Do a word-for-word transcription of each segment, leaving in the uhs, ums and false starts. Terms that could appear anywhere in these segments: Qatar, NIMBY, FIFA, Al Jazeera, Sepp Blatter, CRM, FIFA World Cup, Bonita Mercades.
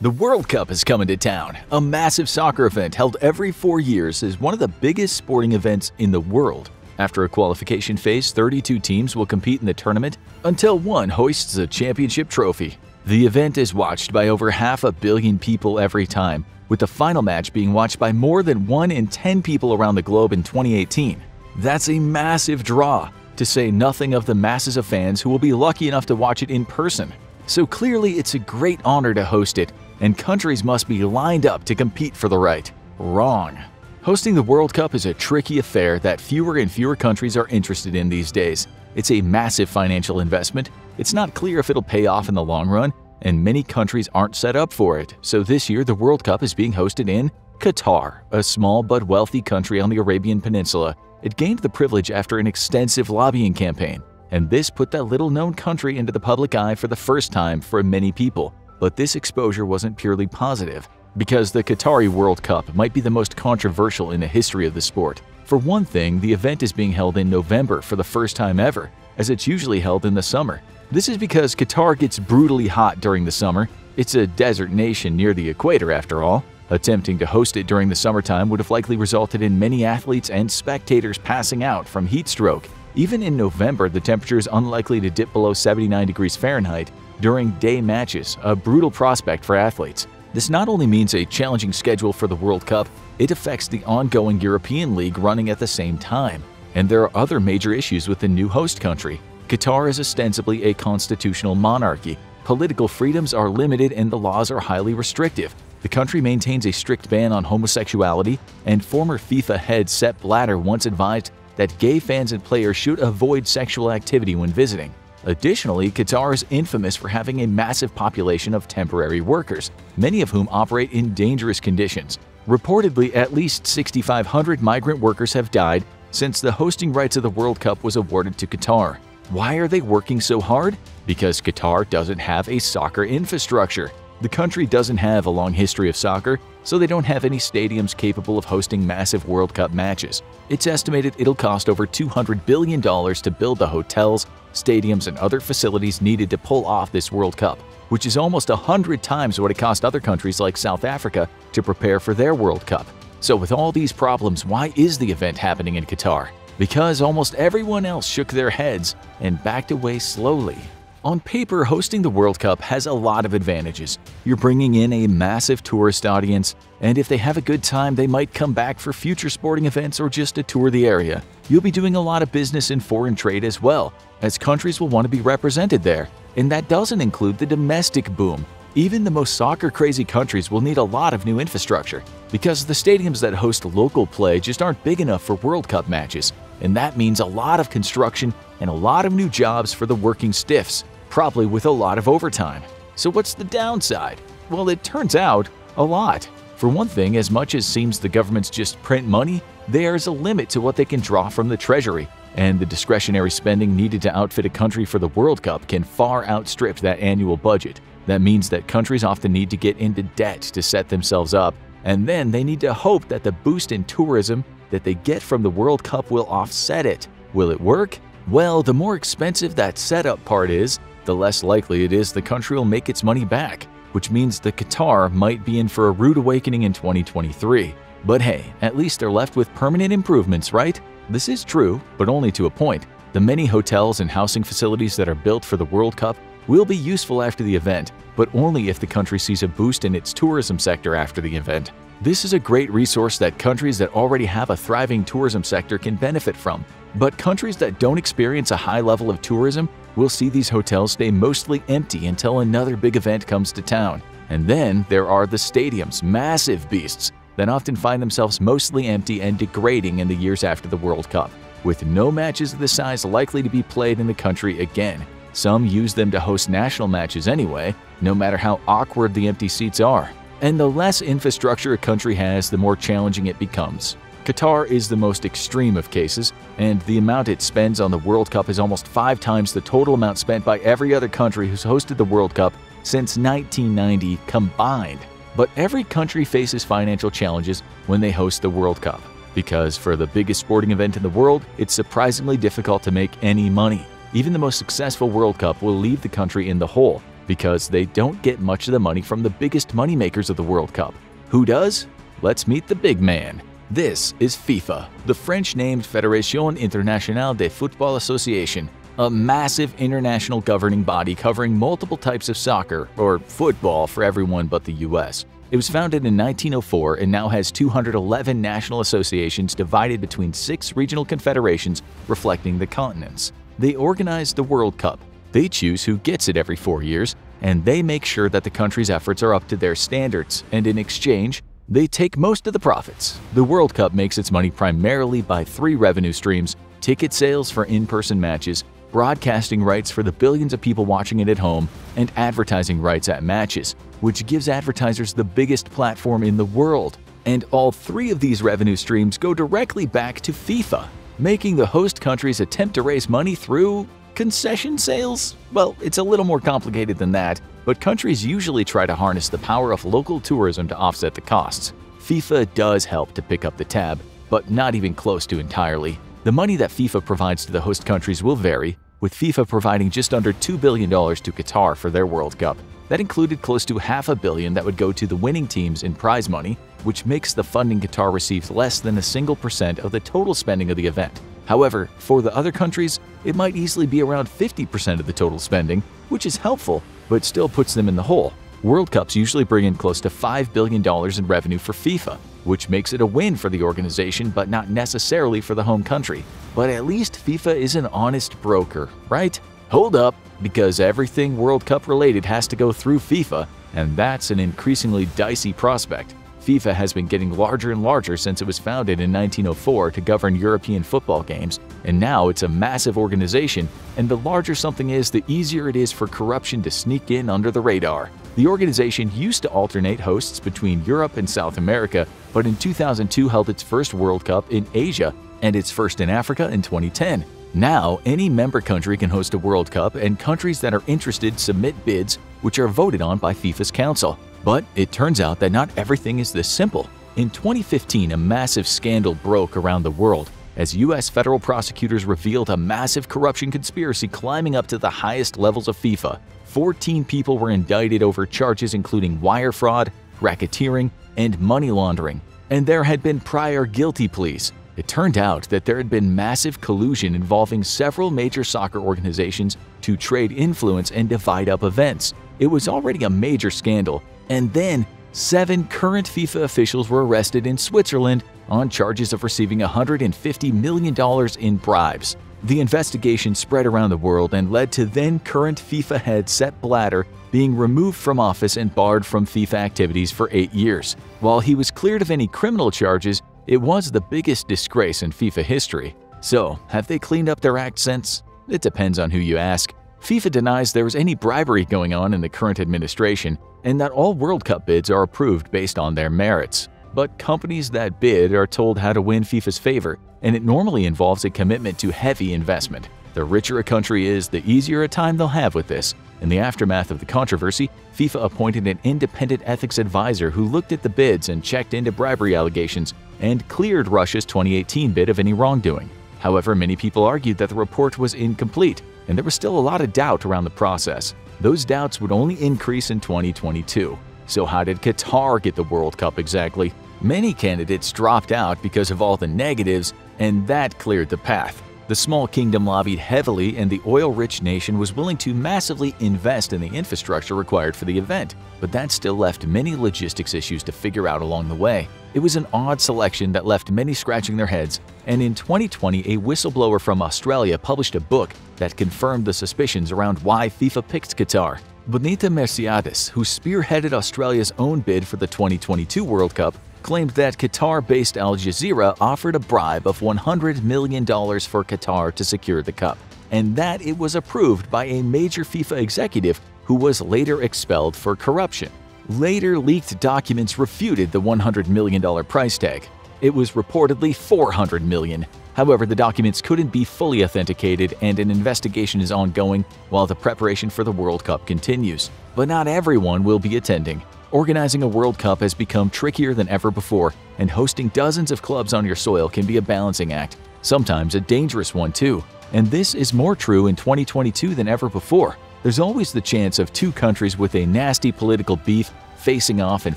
The World Cup is coming to town. A massive soccer event held every four years is one of the biggest sporting events in the world. After a qualification phase, thirty-two teams will compete in the tournament until one hoists a championship trophy. The event is watched by over half a billion people every time, with the final match being watched by more than one in ten people around the globe in twenty eighteen. That's a massive draw, to say nothing of the masses of fans who will be lucky enough to watch it in person. So clearly it's a great honor to host it, and countries must be lined up to compete for the right. Wrong. Hosting the World Cup is a tricky affair that fewer and fewer countries are interested in these days. It's a massive financial investment, it's not clear if it'll pay off in the long run, and many countries aren't set up for it. So this year the World Cup is being hosted in Qatar, a small but wealthy country on the Arabian Peninsula. It gained the privilege after an extensive lobbying campaign, and this put that little-known country into the public eye for the first time for many people. But this exposure wasn't purely positive, because the Qatari World Cup might be the most controversial in the history of the sport. For one thing, the event is being held in November for the first time ever, as it's usually held in the summer. This is because Qatar gets brutally hot during the summer. It's a desert nation near the equator, after all. Attempting to host it during the summertime would have likely resulted in many athletes and spectators passing out from heat stroke. Even in November, the temperature is unlikely to dip below seventy-nine degrees Fahrenheit during day matches, a brutal prospect for athletes. This not only means a challenging schedule for the World Cup, it affects the ongoing European League running at the same time. And there are other major issues with the new host country. Qatar is ostensibly a constitutional monarchy. Political freedoms are limited and the laws are highly restrictive. The country maintains a strict ban on homosexuality, and former FIFA head Sepp Blatter once advised that gay fans and players should avoid sexual activity when visiting. Additionally, Qatar is infamous for having a massive population of temporary workers, many of whom operate in dangerous conditions. Reportedly, at least six thousand five hundred migrant workers have died since the hosting rights of the World Cup was awarded to Qatar. Why are they working so hard? Because Qatar doesn't have a soccer infrastructure. The country doesn't have a long history of soccer, so they don't have any stadiums capable of hosting massive World Cup matches. It's estimated it'll cost over two hundred billion dollars to build the hotels, stadiums, and other facilities needed to pull off this World Cup, which is almost one hundred times what it cost other countries like South Africa to prepare for their World Cup. So with all these problems, why is the event happening in Qatar? Because almost everyone else shook their heads and backed away slowly. On paper, hosting the World Cup has a lot of advantages. You're bringing in a massive tourist audience, and if they have a good time, they might come back for future sporting events or just to tour the area. You'll be doing a lot of business in foreign trade as well, as countries will want to be represented there. And that doesn't include the domestic boom. Even the most soccer-crazy countries will need a lot of new infrastructure, because the stadiums that host local play just aren't big enough for World Cup matches. And that means a lot of construction and a lot of new jobs for the working stiffs, probably with a lot of overtime. So what's the downside? Well, it turns out, a lot. For one thing, as much as seems the governments just print money, there's a limit to what they can draw from the treasury, and the discretionary spending needed to outfit a country for the World Cup can far outstrip that annual budget. That means that countries often need to get into debt to set themselves up, and then they need to hope that the boost in tourism that they get from the World Cup will offset it. Will it work? Well, the more expensive that setup part is, the less likely it is the country will make its money back, which means the Qatar might be in for a rude awakening in twenty twenty-three. But hey, at least they're left with permanent improvements, right? This is true, but only to a point. The many hotels and housing facilities that are built for the World Cup will be useful after the event, but only if the country sees a boost in its tourism sector after the event. This is a great resource that countries that already have a thriving tourism sector can benefit from, but countries that don't experience a high level of tourism will see these hotels stay mostly empty until another big event comes to town. And then there are the stadiums, massive beasts, that often find themselves mostly empty and degrading in the years after the World Cup, with no matches of this size likely to be played in the country again. Some use them to host national matches anyway, no matter how awkward the empty seats are. And the less infrastructure a country has, the more challenging it becomes. Qatar is the most extreme of cases, and the amount it spends on the World Cup is almost five times the total amount spent by every other country who's hosted the World Cup since nineteen ninety combined. But every country faces financial challenges when they host the World Cup, because for the biggest sporting event in the world, it's surprisingly difficult to make any money. Even the most successful World Cup will leave the country in the hole, because they don't get much of the money from the biggest moneymakers of the World Cup. Who does? Let's meet the big man. This is FIFA, the French-named Fédération Internationale de Football Association, a massive international governing body covering multiple types of soccer, or football for everyone but the U S. It was founded in nineteen oh four and now has two hundred eleven national associations divided between six regional confederations reflecting the continents. They organize the World Cup, they choose who gets it every four years, and they make sure that the country's efforts are up to their standards, and in exchange, they take most of the profits. The World Cup makes its money primarily by three revenue streams: ticket sales for in-person matches, broadcasting rights for the billions of people watching it at home, and advertising rights at matches, which gives advertisers the biggest platform in the world. And all three of these revenue streams go directly back to FIFA, making the host countries attempt to raise money through concession sales? Well, it's a little more complicated than that, but countries usually try to harness the power of local tourism to offset the costs. FIFA does help to pick up the tab, but not even close to entirely. The money that FIFA provides to the host countries will vary, with FIFA providing just under two billion dollars to Qatar for their World Cup. That included close to half a billion that would go to the winning teams in prize money, which makes the funding Qatar receives less than a single percent of the total spending of the event. However, for the other countries, it might easily be around fifty percent of the total spending, which is helpful, but still puts them in the hole. World Cups usually bring in close to five billion dollars in revenue for FIFA, which makes it a win for the organization but not necessarily for the home country. But at least FIFA is an honest broker, right? Hold up, because everything World Cup related has to go through FIFA, and that's an increasingly dicey prospect. FIFA has been getting larger and larger since it was founded in nineteen oh four to govern European football games, and now it's a massive organization, and the larger something is, the easier it is for corruption to sneak in under the radar. The organization used to alternate hosts between Europe and South America, but in two thousand two held its first World Cup in Asia and its first in Africa in twenty ten. Now, any member country can host a World Cup, and countries that are interested submit bids, which are voted on by FIFA's Council. But it turns out that not everything is this simple. In twenty fifteen, a massive scandal broke around the world as U S federal prosecutors revealed a massive corruption conspiracy climbing up to the highest levels of FIFA. fourteen people were indicted over charges including wire fraud, racketeering, and money laundering. And there had been prior guilty pleas. It turned out that there had been massive collusion involving several major soccer organizations to trade influence and divide up events. It was already a major scandal. And then, seven current FIFA officials were arrested in Switzerland on charges of receiving one hundred fifty million dollars in bribes. The investigation spread around the world and led to then-current FIFA head Sepp Blatter being removed from office and barred from FIFA activities for eight years. While he was cleared of any criminal charges, it was the biggest disgrace in FIFA history. So, have they cleaned up their act since? It depends on who you ask. FIFA denies there was any bribery going on in the current administration, and that all World Cup bids are approved based on their merits. But companies that bid are told how to win FIFA's favor, and it normally involves a commitment to heavy investment. The richer a country is, the easier a time they'll have with this. In the aftermath of the controversy, FIFA appointed an independent ethics advisor who looked at the bids and checked into bribery allegations, and cleared Russia's twenty eighteen bid of any wrongdoing. However, many people argued that the report was incomplete, and there was still a lot of doubt around the process. Those doubts would only increase in twenty twenty-two. So how did Qatar get the World Cup exactly? Many candidates dropped out because of all the negatives, and that cleared the path. The small kingdom lobbied heavily, and the oil-rich nation was willing to massively invest in the infrastructure required for the event, but that still left many logistics issues to figure out along the way. It was an odd selection that left many scratching their heads, and in twenty twenty, a whistleblower from Australia published a book that confirmed the suspicions around why FIFA picked Qatar. Bonita Mercades, who spearheaded Australia's own bid for the twenty twenty-two World Cup, claimed that Qatar-based Al Jazeera offered a bribe of one hundred million dollars for Qatar to secure the cup, and that it was approved by a major FIFA executive who was later expelled for corruption. Later leaked documents refuted the one hundred million dollars price tag. It was reportedly four hundred million dollars. However, the documents couldn't be fully authenticated, and an investigation is ongoing while the preparation for the World Cup continues. But not everyone will be attending. Organizing a World Cup has become trickier than ever before, and hosting dozens of clubs on your soil can be a balancing act, sometimes a dangerous one too. And this is more true in twenty twenty-two than ever before. there's always the chance of two countries with a nasty political beef facing off and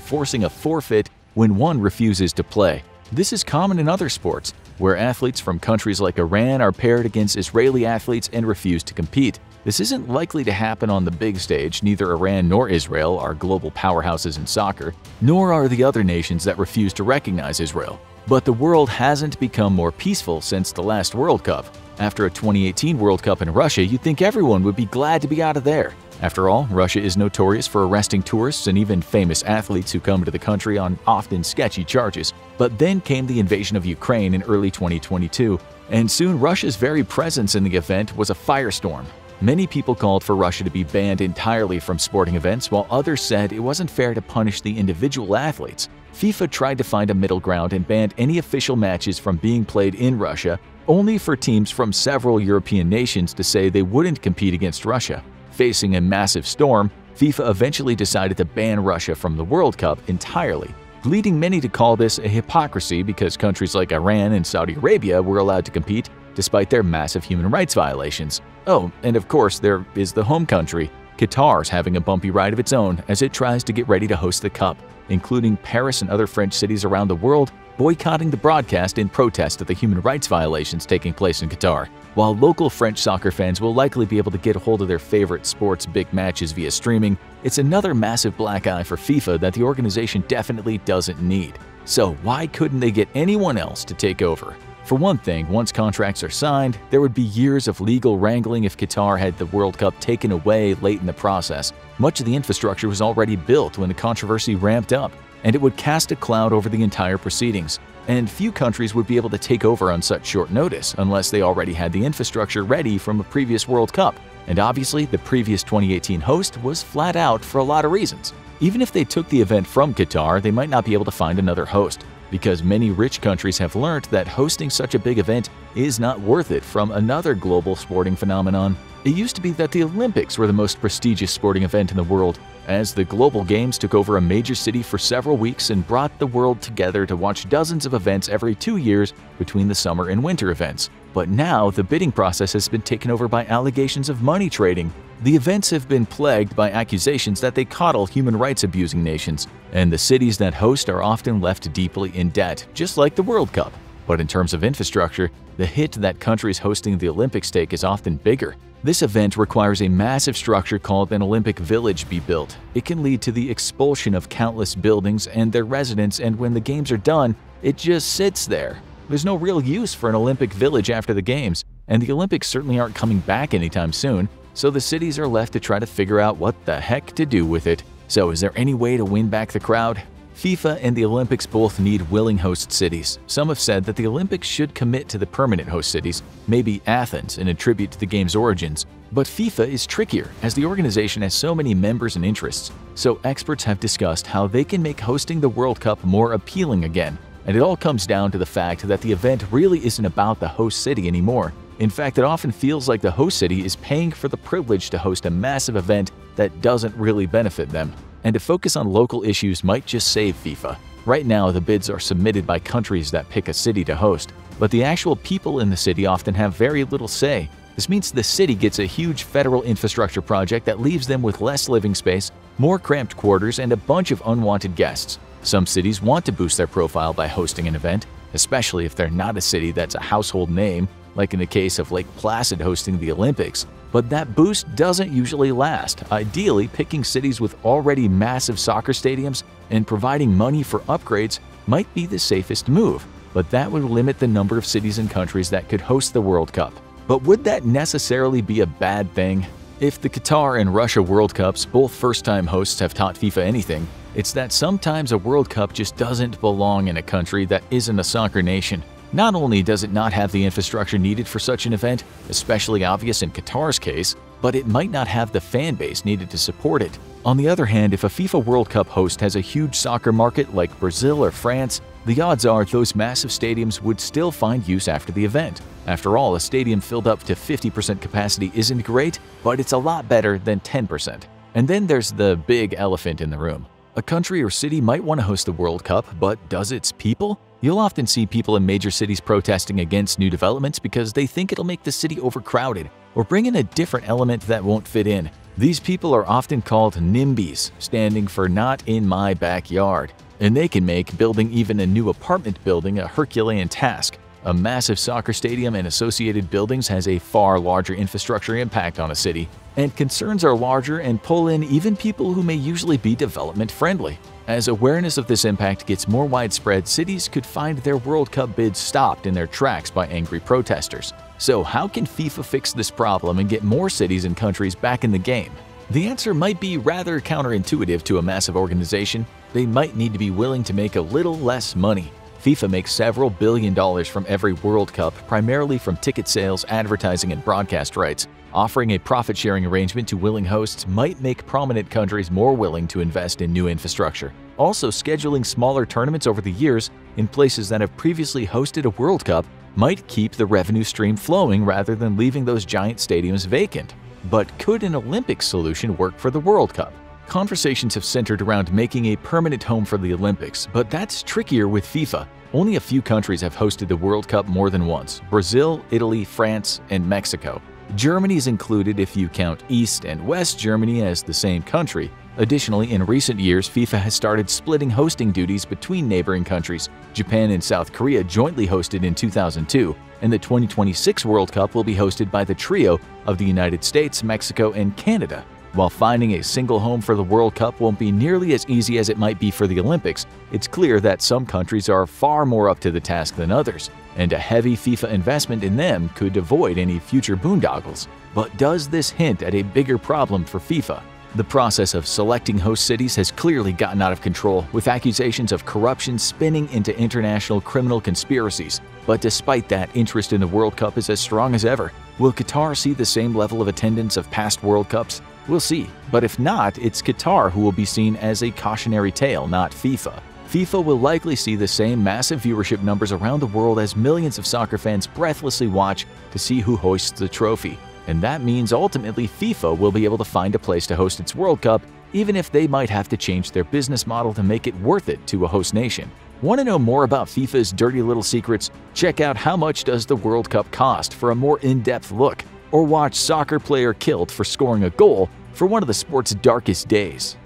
forcing a forfeit when one refuses to play. This is common in other sports, where athletes from countries like Iran are paired against Israeli athletes and refuse to compete. This isn't likely to happen on the big stage. Neither Iran nor Israel are global powerhouses in soccer, nor are the other nations that refuse to recognize Israel. But the world hasn't become more peaceful since the last World Cup. After a twenty eighteen World Cup in Russia, you'd think everyone would be glad to be out of there. After all, Russia is notorious for arresting tourists and even famous athletes who come to the country on often sketchy charges. But then came the invasion of Ukraine in early twenty twenty-two, and soon Russia's very presence in the event was a firestorm. Many people called for Russia to be banned entirely from sporting events, while others said it wasn't fair to punish the individual athletes. FIFA tried to find a middle ground and banned any official matches from being played in Russia, only for teams from several European nations to say they wouldn't compete against Russia. Facing a massive storm, FIFA eventually decided to ban Russia from the World Cup entirely, leading many to call this a hypocrisy because countries like Iran and Saudi Arabia were allowed to compete despite their massive human rights violations. Oh, and of course there is the home country. Qatar's having a bumpy ride of its own as it tries to get ready to host the Cup, including Paris and other French cities around the world boycotting the broadcast in protest of the human rights violations taking place in Qatar. While local French soccer fans will likely be able to get a hold of their favorite sports big matches via streaming, it's another massive black eye for FIFA that the organization definitely doesn't need. So why couldn't they get anyone else to take over? For one thing, once contracts are signed, there would be years of legal wrangling if Qatar had the World Cup taken away late in the process. Much of the infrastructure was already built when the controversy ramped up, and it would cast a cloud over the entire proceedings. And few countries would be able to take over on such short notice unless they already had the infrastructure ready from a previous World Cup. And obviously, the previous twenty eighteen host was flat out for a lot of reasons. Even if they took the event from Qatar, they might not be able to find another host, because many rich countries have learned that hosting such a big event is not worth it from another global sporting phenomenon. It used to be that the Olympics were the most prestigious sporting event in the world, as the global games took over a major city for several weeks and brought the world together to watch dozens of events every two years between the summer and winter events. But now the bidding process has been taken over by allegations of money trading. The events have been plagued by accusations that they coddle human rights abusing nations, and the cities that host are often left deeply in debt, just like the World Cup. But in terms of infrastructure, the hit that countries hosting the Olympics take is often bigger. This event requires a massive structure called an Olympic village be built. It can lead to the expulsion of countless buildings and their residents, and when the games are done, it just sits there. There's no real use for an Olympic village after the games, and the Olympics certainly aren't coming back anytime soon. So the cities are left to try to figure out what the heck to do with it. So is there any way to win back the crowd? FIFA and the Olympics both need willing host cities. Some have said that the Olympics should commit to the permanent host cities, maybe Athens, in a tribute to the game's origins. But FIFA is trickier, as the organization has so many members and interests. So experts have discussed how they can make hosting the World Cup more appealing again. And it all comes down to the fact that the event really isn't about the host city anymore. In fact, it often feels like the host city is paying for the privilege to host a massive event that doesn't really benefit them. And to focus on local issues might just save FIFA. Right now, the bids are submitted by countries that pick a city to host, but the actual people in the city often have very little say. This means the city gets a huge federal infrastructure project that leaves them with less living space, more cramped quarters, and a bunch of unwanted guests. Some cities want to boost their profile by hosting an event, especially if they're not a city that's a household name, like in the case of Lake Placid hosting the Olympics. But that boost doesn't usually last. Ideally, picking cities with already massive soccer stadiums and providing money for upgrades might be the safest move, but that would limit the number of cities and countries that could host the World Cup. But would that necessarily be a bad thing? If the Qatar and Russia World Cups, both first-time hosts, have taught FIFA anything, it's that sometimes a World Cup just doesn't belong in a country that isn't a soccer nation. Not only does it not have the infrastructure needed for such an event, especially obvious in Qatar's case, but it might not have the fan base needed to support it. On the other hand, if a FIFA World Cup host has a huge soccer market like Brazil or France, the odds are those massive stadiums would still find use after the event. After all, a stadium filled up to fifty percent capacity isn't great, but it's a lot better than ten percent. And then there's the big elephant in the room. A country or city might want to host the World Cup, but does its people? You'll often see people in major cities protesting against new developments because they think it'll make the city overcrowded or bring in a different element that won't fit in. These people are often called NIMBYs, standing for not in my backyard, and they can make building even a new apartment building a Herculean task. A massive soccer stadium and associated buildings has a far larger infrastructure impact on a city, and concerns are larger and pull in even people who may usually be development-friendly. As awareness of this impact gets more widespread, cities could find their World Cup bids stopped in their tracks by angry protesters. So how can FIFA fix this problem and get more cities and countries back in the game? The answer might be rather counterintuitive to a massive organization. They might need to be willing to make a little less money. FIFA makes several billion dollars from every World Cup, primarily from ticket sales, advertising, and broadcast rights. Offering a profit-sharing arrangement to willing hosts might make prominent countries more willing to invest in new infrastructure. Also, scheduling smaller tournaments over the years in places that have previously hosted a World Cup might keep the revenue stream flowing rather than leaving those giant stadiums vacant. But could an Olympic solution work for the World Cup? Conversations have centered around making a permanent home for the Olympics, but that's trickier with FIFA. Only a few countries have hosted the World Cup more than once: Brazil, Italy, France, and Mexico. Germany is included if you count East and West Germany as the same country. Additionally, in recent years, FIFA has started splitting hosting duties between neighboring countries. Japan and South Korea jointly hosted in two thousand two, and the twenty twenty-six World Cup will be hosted by the trio of the United States, Mexico, and Canada. While finding a single home for the World Cup won't be nearly as easy as it might be for the Olympics, it's clear that some countries are far more up to the task than others, and a heavy FIFA investment in them could avoid any future boondoggles. But does this hint at a bigger problem for FIFA? The process of selecting host cities has clearly gotten out of control, with accusations of corruption spinning into international criminal conspiracies. But despite that, interest in the World Cup is as strong as ever. Will Qatar see the same level of attendance of past World Cups? We'll see. But if not, it's Qatar who will be seen as a cautionary tale, not FIFA. FIFA will likely see the same massive viewership numbers around the world as millions of soccer fans breathlessly watch to see who hoists the trophy. And that means ultimately FIFA will be able to find a place to host its World Cup, even if they might have to change their business model to make it worth it to a host nation. Want to know more about FIFA's dirty little secrets? Check out How Much Does the World Cup Cost for a more in-depth look, or watch Soccer Player Killed for Scoring a Goal for one of the sport's darkest days.